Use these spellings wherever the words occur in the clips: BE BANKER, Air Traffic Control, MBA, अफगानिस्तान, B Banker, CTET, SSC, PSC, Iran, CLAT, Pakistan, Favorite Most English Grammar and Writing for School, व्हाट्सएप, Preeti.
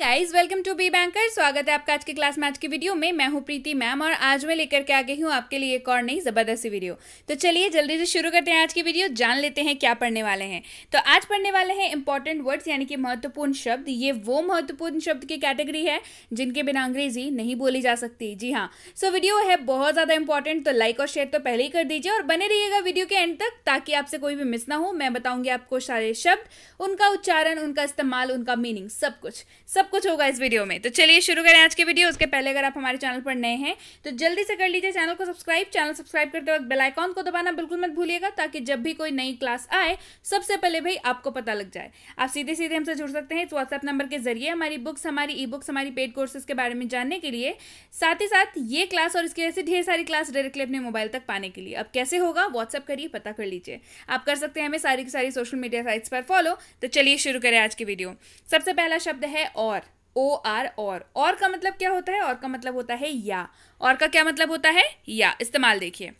Guys welcome to B banker. स्वागत है आपका आज की क्लास में। आज की वीडियो में मैं हूँ प्रीति मैम और आज मैं लेकर के आ गई हूँ आपके लिए एक और नई जबरदस्ती वीडियो। तो चलिए जल्दी से शुरू करते हैं आज की वीडियो, जान लेते हैं क्या पढ़ने वाले हैं। तो आज पढ़ने वाले हैं इंपॉर्टेंट वर्ड्स यानी कि महत्वपूर्ण शब्द। ये वो महत्वपूर्ण शब्द की कैटेगरी है जिनके बिना अंग्रेजी नहीं बोली जा सकती। जी हाँ, सो वीडियो है बहुत ज़्यादा इंपॉर्टेंट, तो लाइक और शेयर तो पहले ही कर दीजिए और बने रहिएगा वीडियो के एंड तक ताकि आपसे कोई भी मिस ना हो। मैं बताऊँगी आपको सारे शब्द, उनका उच्चारण, उनका इस्तेमाल, उनका मीनिंग, सब कुछ होगा इस वीडियो में। तो चलिए शुरू करें आज की वीडियो। उसके पहले अगर आप हमारे चैनल पर नए हैं तो जल्दी से कर लीजिए चैनल को सब्सक्राइब। चैनल सब्सक्राइब करते वक्त बेल आइकॉन को दबाना बिल्कुल मत भूलिएगा ताकि जब भी कोई नई क्लास आए सबसे पहले भाई आपको पता लग जाए। आप सीधे सीधे हमसे जुड़ सकते हैं इस व्हाट्सएप नंबर के जरिए हमारी बुक्स, हमारी ई बुक्स, हमारी पेड कोर्सेज के बारे में जानने के लिए, साथ ही साथ ये क्लास और इसकी जैसे ढेर सारी क्लास डायरेक्टली अपने मोबाइल तक पाने के लिए। अब कैसे होगा, व्हाट्सएप करिए, पता कर लीजिए। आप कर सकते हैं हमें सारी की सारी सोशल मीडिया साइट्स पर फॉलो। तो चलिए शुरू करें आज की वीडियो। सबसे पहला शब्द है और। ओ आर और। और का मतलब क्या होता है? और का मतलब होता है या। और का क्या मतलब होता है? या। इस्तेमाल देखिए,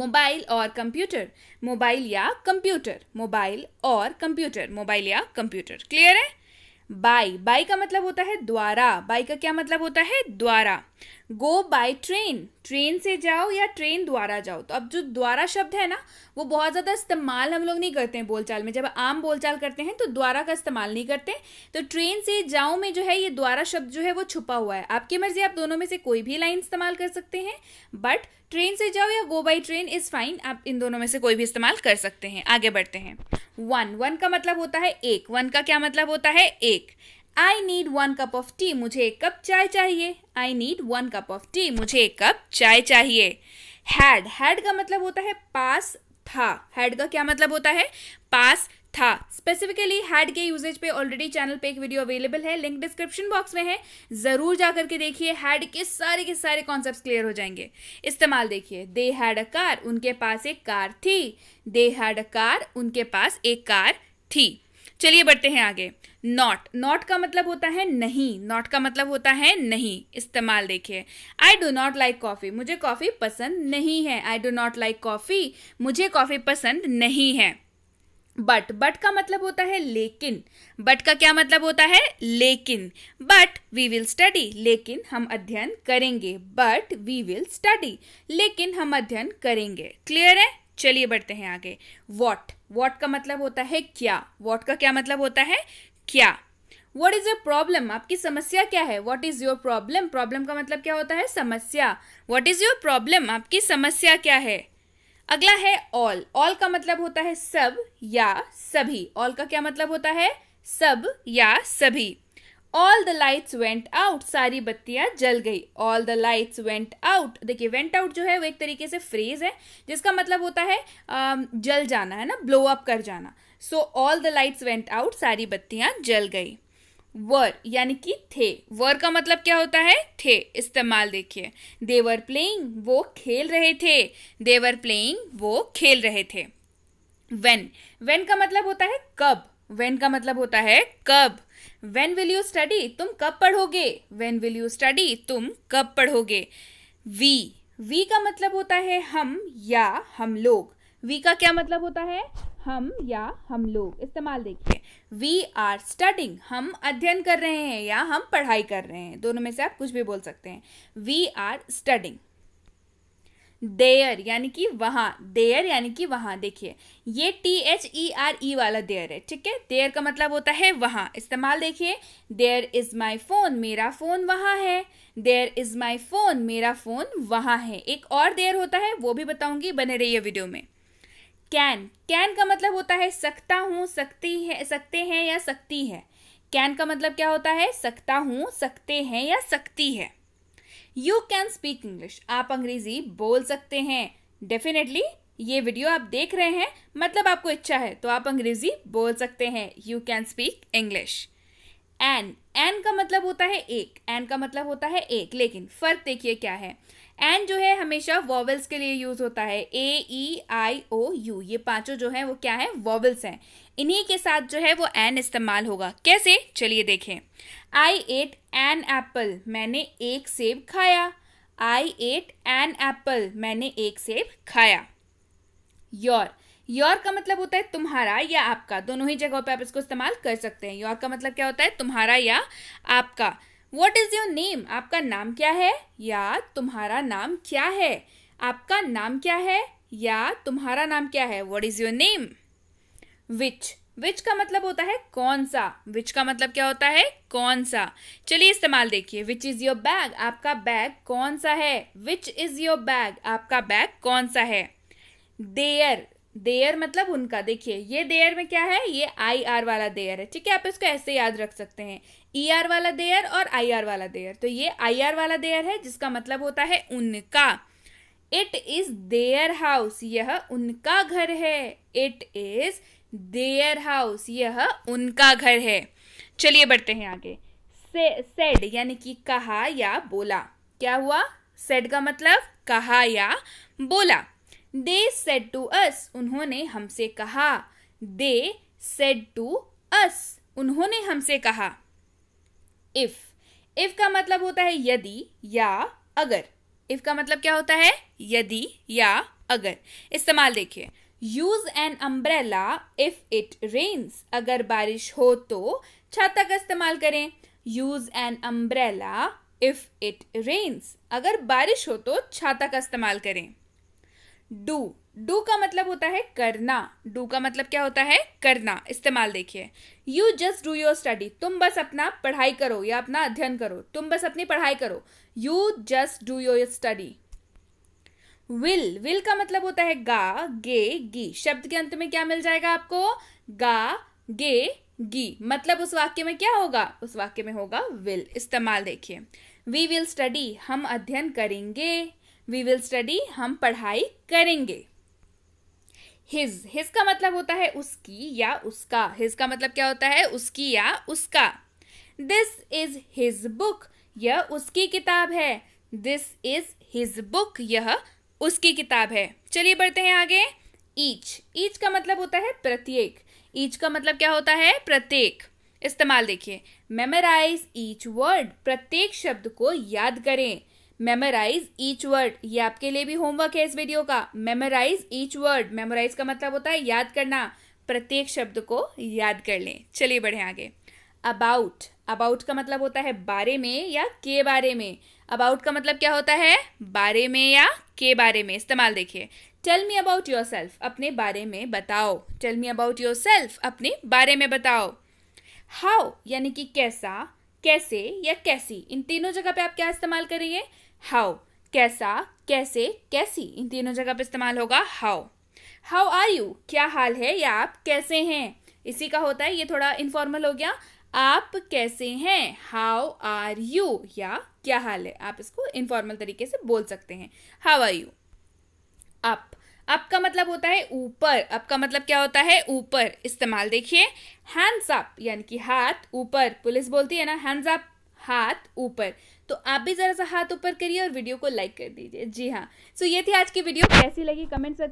मोबाइल और कंप्यूटर, मोबाइल या कंप्यूटर, मोबाइल और कंप्यूटर, मोबाइल या कंप्यूटर। क्लियर है? बाई। बाई का मतलब होता है द्वारा। बाई का क्या मतलब होता है? द्वारा। गो बाई ट्रेन, ट्रेन से जाओ या ट्रेन द्वारा जाओ। तो अब जो द्वारा शब्द है ना, वो बहुत ज़्यादा इस्तेमाल हम लोग नहीं करते हैं बोलचाल में। जब आम बोलचाल करते हैं तो द्वारा का इस्तेमाल नहीं करते। तो ट्रेन से जाओ में जो है ये द्वारा शब्द जो है वो छुपा हुआ है। आपकी मर्जी, आप दोनों में से कोई भी लाइन इस्तेमाल कर सकते हैं, बट ट्रेन से जाओ या go by train is fine. आप इन दोनों में से कोई भी इस्तेमाल कर सकते हैं। आगे बढ़ते हैं। वन। वन का मतलब होता है एक। वन का क्या मतलब होता है? एक। I need one cup of tea, मुझे एक कप चाय चाहिए। I need one cup of tea, मुझे एक कप चाय चाहिए। हैड। हैड का मतलब होता है पास था। हैड का क्या मतलब होता है? पास था। स्पेसिफिकली हैड के यूजेज पे ऑलरेडी चैनल पे एक वीडियो अवेलेबल है, लिंक डिस्क्रिप्शन बॉक्स में है, जरूर जा करके देखिए। हैड के सारे कॉन्सेप्ट क्लियर हो जाएंगे। इस्तेमाल देखिए, दे हैड अ कार, उनके पास एक कार थी। दे हैड अ कार, उनके पास एक कार थी। चलिए बढ़ते हैं आगे। नॉट। नॉट का मतलब होता है नहीं। नॉट का मतलब होता है नहीं। इस्तेमाल देखिए, I do not like coffee, मुझे कॉफ़ी पसंद नहीं है। I do not like coffee, मुझे कॉफ़ी पसंद नहीं है। बट। बट का मतलब होता है लेकिन। बट का क्या मतलब होता है? लेकिन। बट वी विल स्टडी, लेकिन हम अध्ययन करेंगे। बट वी विल स्टडी, लेकिन हम अध्ययन करेंगे। क्लियर है? चलिए बढ़ते हैं आगे। वॉट। वॉट का मतलब होता है क्या। वॉट का क्या मतलब होता है? क्या। व्हाट इज योर प्रॉब्लम, आपकी समस्या क्या है। What is your problem. Problem का मतलब क्या होता है? समस्या। व्हाट इज योर प्रॉब्लम, आपकी समस्या क्या है। अगला है ऑल। ऑल का मतलब होता है सब या सभी। ऑल का क्या मतलब होता है? सब या सभी। All the lights went out, सारी बत्तियां जल गई। All the lights went out. देखिए वेंट आउट जो है वो एक तरीके से फ्रेज है जिसका मतलब होता है जल जाना, है ना, ब्लो अप कर जाना। So all the lights went out, सारी बत्तियां जल गई। वर यानी कि थे। वर का मतलब क्या होता है? थे। इस्तेमाल देखिए, दे वर प्लेइंग, वो खेल रहे थे। दे वर प्लेइंग, वो खेल रहे थे। वेन। वेन का मतलब होता है कब। वेन का मतलब होता है कब। When will you study? तुम कब पढ़ोगे। When will you study? तुम कब पढ़ोगे। We. We का मतलब होता है हम या हम लोग। We का क्या मतलब होता है? हम या हम लोग। इस्तेमाल देखिए, We are studying, हम अध्ययन कर रहे हैं या हम पढ़ाई कर रहे हैं, दोनों में से आप कुछ भी बोल सकते हैं। We are studying. देयर यानी कि वहाँ। देयर यानी कि वहाँ। देखिए ये THERE वाला देयर है, ठीक है। देयर का मतलब होता है वहाँ। इस्तेमाल देखिए, देयर इज माई फोन, मेरा फोन वहाँ है। देयर इज माई फोन, मेरा फोन वहाँ है। एक और देयर होता है, वो भी बताऊंगी, बने रहिए वीडियो में। कैन। कैन का मतलब होता है सकता हूँ, सकती है, सकते हैं या सकती है। कैन का मतलब क्या होता है? सकता हूँ, सकते हैं या सकती है। यू कैन स्पीक इंग्लिश, आप अंग्रेजी बोल सकते हैं। डेफिनेटली ये वीडियो आप देख रहे हैं, मतलब आपको इच्छा है तो आप अंग्रेजी बोल सकते हैं। You can speak English. An. An का मतलब होता है एक। एन का मतलब होता है एक, लेकिन फर्क देखिए क्या है। एन जो है हमेशा वॉवल्स के लिए यूज होता है। ए ई आई ओ यू, ये पांचों जो है वो क्या है? वॉवल्स हैं। इन्हीं के साथ जो है वो एन इस्तेमाल होगा। कैसे, चलिए देखें। आई एट एन एप्पल, मैंने एक सेब खाया। आई एट एन एप्पल, मैंने एक सेब खाया। योर। योर का मतलब होता है तुम्हारा या आपका, दोनों ही जगहों पे आप इसको इस्तेमाल कर सकते हैं। योर का मतलब क्या होता है? तुम्हारा या आपका। What is your name? आपका नाम क्या है या तुम्हारा नाम क्या है? आपका नाम क्या है या तुम्हारा नाम क्या है? What is your name? Which, which का मतलब होता है कौन सा। विच का मतलब क्या होता है? कौन सा। चलिए इस्तेमाल देखिए। Which is your bag? आपका बैग कौन सा है? Which is your bag? आपका बैग कौन सा है। देयर, देयर मतलब उनका। देखिए ये देयर में क्या है? ये आई आर वाला देयर है, ठीक है। आप इसको ऐसे याद रख सकते हैं, ई आर वाला देयर और आई आर वाला देयर। तो ये आई आर वाला देयर है जिसका मतलब होता है उनका। इट इज देयर हाउस, यह उनका घर है। इट इज देयर हाउस, यह उनका घर है। चलिए बढ़ते हैं आगे। सेड यानी कि कहा या बोला। क्या हुआ? सेड का मतलब कहा या बोला। दे सेड टू अस, उन्होंने हमसे कहा। दे सेड टू अस, उन्होंने हमसे कहा। इफ, इफ का मतलब होता है यदि या अगर। इफ का मतलब क्या होता है? यदि या अगर। इस्तेमाल देखिए। Use an umbrella if it rains, अगर बारिश हो तो छाता का इस्तेमाल करें। Use an umbrella if it rains, अगर बारिश हो तो छाता का इस्तेमाल करें। डू, डू का मतलब होता है करना। डू का मतलब क्या होता है? करना। इस्तेमाल देखिए। You just do your study, तुम बस अपना पढ़ाई करो या अपना अध्ययन करो। तुम बस अपनी पढ़ाई करो। You just do your study. Will, will का मतलब होता है गा गे गी। शब्द के अंत में क्या मिल जाएगा आपको? गा गे गी। मतलब उस वाक्य में क्या होगा? उस वाक्य में होगा विल। इस्तेमाल देखिए। वी विल स्टडी, हम अध्ययन करेंगे। वी विल स्टडी, हम पढ़ाई करेंगे। हिज, हिज का मतलब होता है उसकी या उसका। हिज का मतलब क्या होता है? उसकी या उसका। दिस इज हिज बुक, यह उसकी किताब है। दिस इज हिज बुक, यह उसकी किताब है। चलिए बढ़ते हैं आगे। ईच, ईच का मतलब होता है प्रत्येक। ईच का मतलब क्या होता है? प्रत्येक। इस्तेमाल देखिए। मेमोराइज ईच वर्ड, प्रत्येक शब्द को याद करें। मेमोराइज ईच वर्ड, ये आपके लिए भी होमवर्क है इस वीडियो का। मेमोराइज ईच वर्ड, मेमोराइज का मतलब होता है याद करना। प्रत्येक शब्द को याद कर लें। चलिए बढ़े आगे। अबाउट, अबाउट का मतलब होता है बारे में या के बारे में। अबाउट का मतलब क्या होता है? बारे में या के बारे में। इस्तेमाल देखिए। Tell me about yourself, अपने बारे में बताओ। Tell me about yourself, अपने बारे में बताओ। हाउ यानी कि कैसा, कैसे या कैसी। इन तीनों जगह पे आप क्या इस्तेमाल करेंगे? हाउ। कैसा, कैसे, कैसी, इन तीनों जगह पे इस्तेमाल होगा हाउ। हाउ आर यू, क्या हाल है या आप कैसे हैं। इसी का होता है, ये थोड़ा इनफॉर्मल हो गया। आप कैसे हैं, हाउ आर यू, या क्या हाल है। आप इसको इनफॉर्मल तरीके से बोल सकते हैं। How are you. Up, up का मतलब होता है ऊपर। अप का मतलब क्या होता है? ऊपर। इस्तेमाल देखिए। हैंड्स अप यानी कि हाथ ऊपर। पुलिस बोलती है ना हैंड्स अप, हाथ ऊपर। तो आप भी जरा सा हाथ ऊपर करिए और वीडियो को लाइक कर दीजिए। जी हाँ। सो ये थी आज की वीडियो। कैसी लगी कमेंट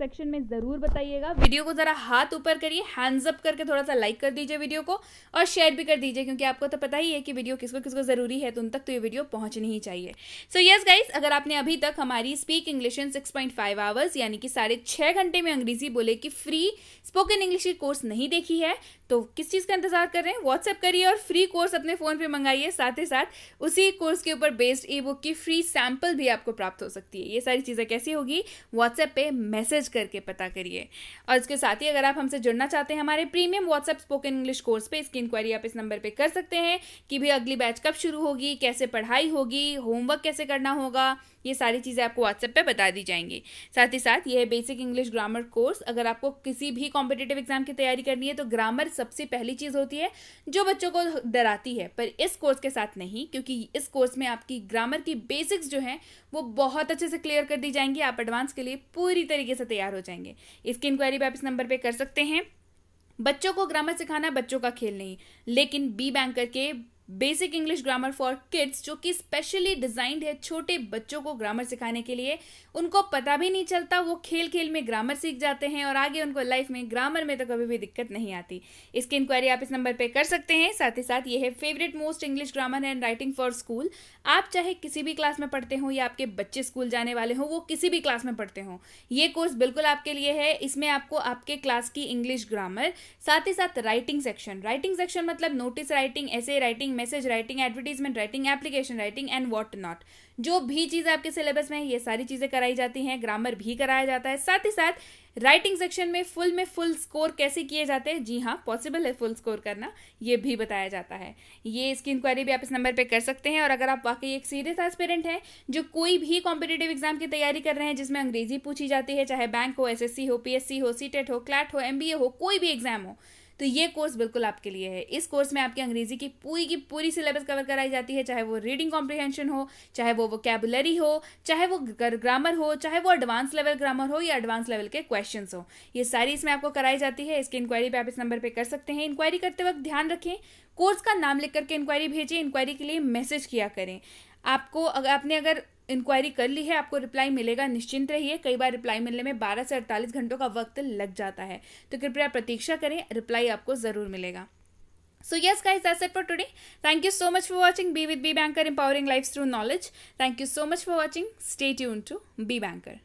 सेक्शन में ज़रूर बताइएगा। वीडियो को ज़रा हाथ ऊपर करिए, हैंड्स अप करके थोड़ा सा लाइक कर दीजिए वीडियो को, और शेयर भी कर दीजिए, क्योंकि आपको तो पता ही है कि वीडियो किसको किसको ज़रूरी है, तो उन तक तो ये वीडियो पहुंचनी ही चाहिए। सो यस गाइस, अगर आपने अभी तक हमारी स्पीक इंग्लिश इन 6.5 आवर्स यानी कि 6.5 घंटे में अंग्रेजी बोले कि फ्री स्पोकन इंग्लिश की कोर्स नहीं देखी है, तो किस चीज़ का इंतजार कर रहे हैं? व्हाट्सएप करिए और फ्री कोर्स अपने फ़ोन पे मंगाइए। साथ ही साथ उसी कोर्स के ऊपर बेस्ड ई बुक की फ्री सैंपल भी आपको प्राप्त हो सकती है। ये सारी चीज़ें कैसी होगी? व्हाट्सएप पे मैसेज करके पता करिए। और इसके साथ ही अगर आप हमसे जुड़ना चाहते हैं हमारे premium व्हाट्सएप spoken English course पे, इसकी इंक्वायरी आप इस नंबर पर कर सकते हैं कि भाई अगली बैच कब शुरू होगी, कैसे पढ़ाई होगी, होमवर्क कैसे करना होगा, ये सारी चीज़ें आपको व्हाट्सएप पे बता दी जाएंगी। साथ ही साथ यह बेसिक इंग्लिश ग्रामर कोर्स, अगर आपको किसी भी कॉम्पिटिटिव एग्जाम की तैयारी करनी है तो ग्रामर सबसे पहली चीज़ होती है जो बच्चों को डराती है, पर इस कोर्स के साथ नहीं, क्योंकि इस कोर्स में आपकी ग्रामर की बेसिक्स जो हैं वो बहुत अच्छे से क्लियर कर दी जाएंगी। आप एडवांस के लिए पूरी तरीके से तैयार हो जाएंगे। इसकी इंक्वायरी भी आप इस नंबर पर कर सकते हैं। बच्चों को ग्रामर सिखाना बच्चों का खेल नहीं, लेकिन बी बैंकर के basic English grammar for kids जो कि स्पेशली डिजाइंड है छोटे बच्चों को ग्रामर सिखाने के लिए। उनको पता भी नहीं चलता, वो खेल खेल में ग्रामर सीख जाते हैं और आगे उनको लाइफ में ग्रामर में तो कभी भी दिक्कत नहीं आती। इसकी इंक्वायरी आप इस नंबर पे कर सकते हैं। साथ ही साथ ये है favourite most English grammar and writing for school. आप चाहे किसी भी क्लास में पढ़ते हों या आपके बच्चे स्कूल जाने वाले हों, वो किसी भी क्लास में पढ़ते हों, ये कोर्स बिल्कुल आपके लिए है। इसमें आपको आपके क्लास की इंग्लिश ग्रामर, साथ ही साथ राइटिंग सेक्शन, मतलब notice writing, essay writing, message writing, advertisement writing, application writing and what not, जो भी चीज़ आपके सिलेबस में है ये सारी चीज़ें कराई जाती हैं। ग्रामर भी कराया जाता है। साथ ही साथ राइटिंग सेक्शन में फुल स्कोर कैसे किए जाते हैं, जी हाँ पॉसिबल है फुल स्कोर करना, ये भी बताया जाता है। ये इसकी इंक्वायरी भी आप इस नंबर पे कर सकते हैं। और अगर आप वाकई एक सीरियस एस्पिरेंट हैं जो कोई भी कॉम्पिटेटिव एग्जाम की तैयारी कर रहे हैं जिसमें अंग्रेजी पूछी जाती है, चाहे बैंक हो, SSC हो, PSC हो, CTET हो, CLAT हो, MBA हो, कोई भी एग्जाम हो, तो ये कोर्स बिल्कुल आपके लिए है। इस कोर्स में आपकी अंग्रेजी की पूरी सिलेबस कवर कराई जाती है, चाहे वो रीडिंग कॉम्प्रिहेंशन हो, चाहे वो वोकैबुलरी हो, चाहे वो ग्रामर हो, चाहे वो एडवांस लेवल ग्रामर हो या एडवांस लेवल के क्वेश्चंस हो, ये सारी इसमें आपको कराई जाती है। इसकी इंक्वायरी पे आप इस नंबर पे कर सकते हैं। इंक्वायरी करते वक्त ध्यान रखें, कोर्स का नाम लिख करके इंक्वायरी भेजें, इंक्वायरी के लिए मैसेज किया करें। आपको अगर इंक्वायरी कर ली है, आपको रिप्लाई मिलेगा, निश्चिंत रहिए। कई बार रिप्लाई मिलने में 12 से 48 घंटों का वक्त लग जाता है, तो कृपया प्रतीक्षा करें, रिप्लाई आपको ज़रूर मिलेगा। So yes guys, that's it for today. Thank you so much for watching. Be with B Banker, empowering lives through knowledge. Thank you so much for watching. Stay tuned to B Banker.